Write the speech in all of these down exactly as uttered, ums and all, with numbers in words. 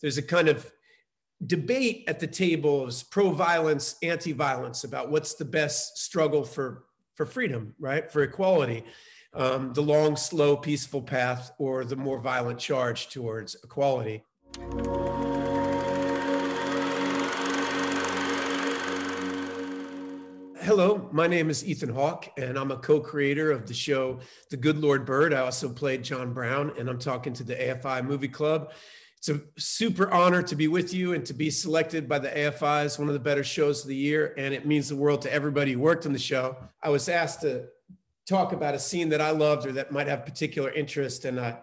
there's a kind of debate at the tables, pro-violence, anti-violence, about what's the best struggle for, for freedom, right? For equality, um, the long, slow, peaceful path, or the more violent charge towards equality. Hello, my name is Ethan Hawke, and I'm a co-creator of the show, The Good Lord Bird. I also played John Brown, and I'm talking to the A F I Movie Club. It's a super honor to be with you and to be selected by the A F I as one of the better shows of the year, and it means the world to everybody who worked on the show. I was asked to talk about a scene that I loved or that might have particular interest, and I,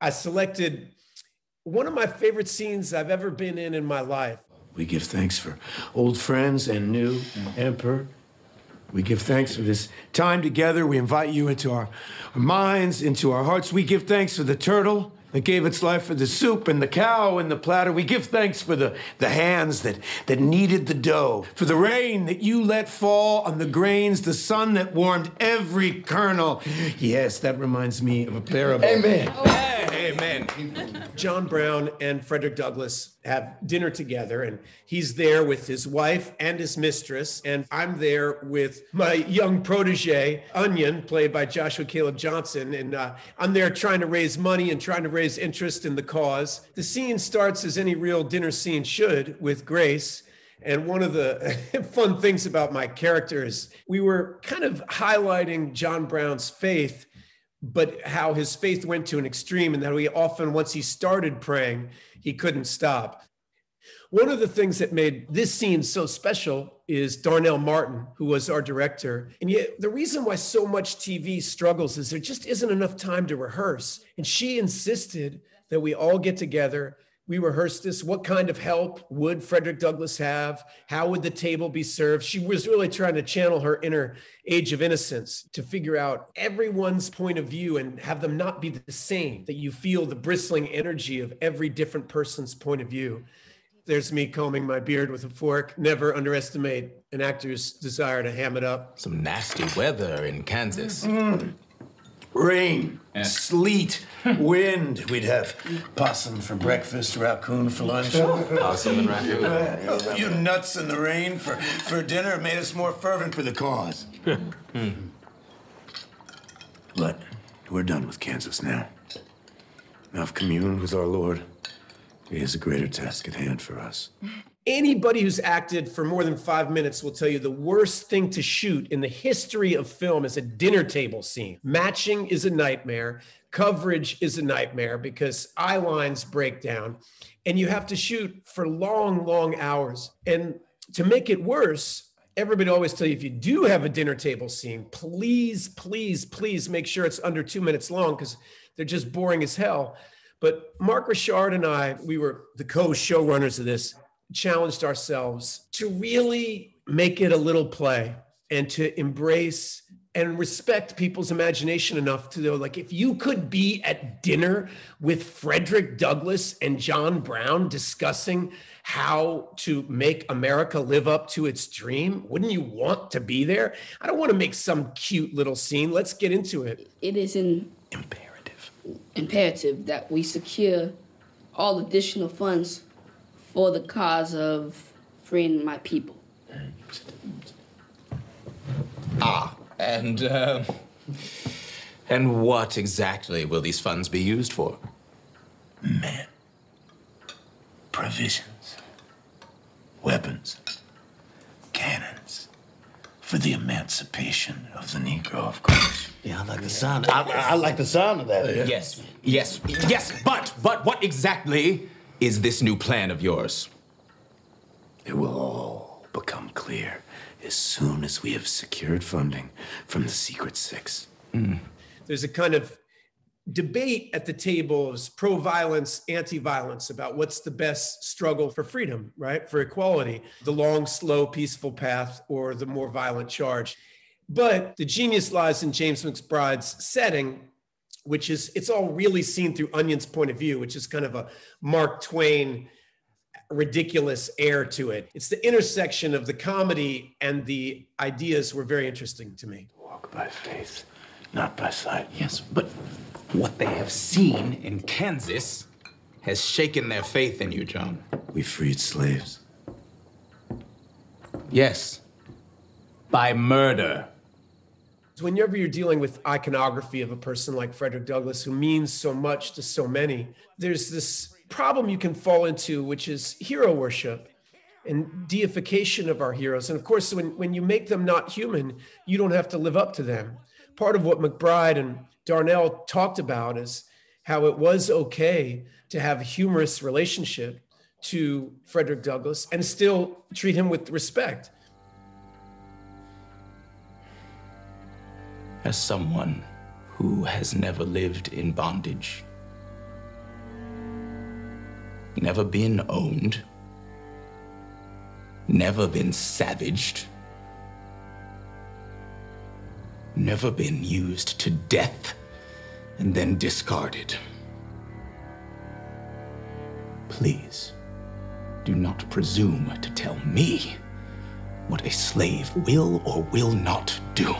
I selected one of my favorite scenes I've ever been in in my life. We give thanks for old friends and new emperor. We give thanks for this time together. We invite you into our minds, into our hearts. We give thanks for the turtle that gave its life, for the soup and the cow and the platter. We give thanks for the, the hands that, that kneaded the dough, for the rain that you let fall on the grains, the sun that warmed every kernel. Yes, that reminds me of a parable. Amen. Hey, amen. John Brown and Frederick Douglass have dinner together, and he's there with his wife and his mistress, and I'm there with my young protege, Onion, played by Joshua Caleb Johnson, and uh, I'm there trying to raise money and trying to raise interest in the cause. The scene starts, as any real dinner scene should, with grace. And one of the fun things about my character is we were kind of highlighting John Brown's faith, but how his faith went to an extreme, and that he often, once he started praying, he couldn't stop. One of the things that made this scene so special is Darnell Martin, who was our director. And yet the reason why so much T V struggles is there just isn't enough time to rehearse. And she insisted that we all get together. We rehearsed this. What kind of help would Frederick Douglass have? How would the table be served? She was really trying to channel her inner age of innocence to figure out everyone's point of view and have them not be the same, that you feel the bristling energy of every different person's point of view. There's me combing my beard with a fork. Never underestimate an actor's desire to ham it up. Some nasty weather in Kansas. Mm-hmm. Rain, yeah. Sleet, wind. We'd have possum for breakfast, raccoon for lunch. Possum and raccoon. A few nuts in the rain for, for dinner made us more fervent for the cause. Mm-hmm. But we're done with Kansas now. Now I've communed with our Lord. It is a greater task at hand for us. Anybody who's acted for more than five minutes will tell you the worst thing to shoot in the history of film is a dinner table scene. Matching is a nightmare. Coverage is a nightmare because eye lines break down, and you have to shoot for long, long hours. And to make it worse, everybody always tells you if you do have a dinner table scene, please, please, please make sure it's under two minutes long because they're just boring as hell. But Mark Richard and I, we were the co-showrunners of this, challenged ourselves to really make it a little play and to embrace and respect people's imagination enough to know, like, if you could be at dinner with Frederick Douglass and John Brown discussing how to make America live up to its dream, wouldn't you want to be there? I don't want to make some cute little scene. Let's get into it. It is an imperative. Imperative that we secure all additional funds for the cause of freeing my people. Ah, and, uh, and what exactly will these funds be used for? Men, provisions, weapons, cannons, for the emancipation of the Negro, of course. Yeah, I like the sound. I, I like the sound of that. Yeah. Yes, yes, yes, but, but what exactly is this new plan of yours? It will all become clear as soon as we have secured funding from the Secret Six. Mm. There's a kind of debate at the tables, pro-violence, anti-violence, about what's the best struggle for freedom, right? For equality, the long, slow, peaceful path, or the more violent charge. But the genius lies in James McBride's setting, which is, it's all really seen through Onion's point of view, which is kind of a Mark Twain ridiculous air to it. It's the intersection of the comedy and the ideas were very interesting to me. Walk by faith, not by sight. Yes, but what they have seen in Kansas has shaken their faith in you, John. We freed slaves. Yes, by murder. Whenever you're dealing with iconography of a person like Frederick Douglass, who means so much to so many, there's this problem you can fall into, which is hero worship and deification of our heroes. And of course, when, when you make them not human, you don't have to live up to them. Part of what McBride and Darnell talked about is how it was okay to have a humorous relationship to Frederick Douglass and still treat him with respect. As someone who has never lived in bondage, never been owned, never been savaged, never been used to death and then discarded, please do not presume to tell me what a slave will or will not do.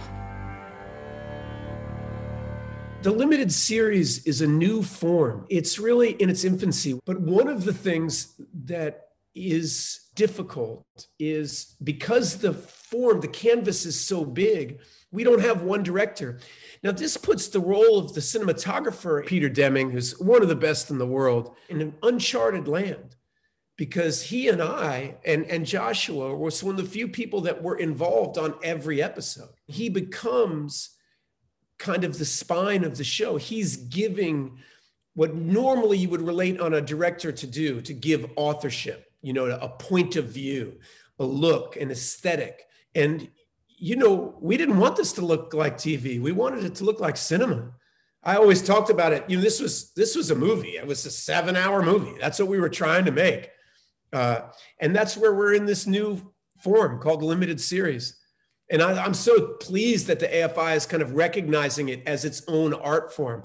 The limited series is a new form. It's really in its infancy. But one of the things that is difficult is because the form, the canvas is so big, we don't have one director. Now, this puts the role of the cinematographer, Peter Deming, who's one of the best in the world, in an uncharted land, because he and I and, and Joshua was one of the few people that were involved on every episode. He becomes kind of the spine of the show. He's giving what normally you would relate on a director to do, to give authorship, you know, a point of view, a look, an aesthetic. And, you know, we didn't want this to look like T V. We wanted it to look like cinema. I always talked about it. You know, this was, this was a movie. It was a seven hour movie. That's what we were trying to make. Uh, and that's where we're in this new form called limited series. And I, I'm so pleased that the A F I is kind of recognizing it as its own art form.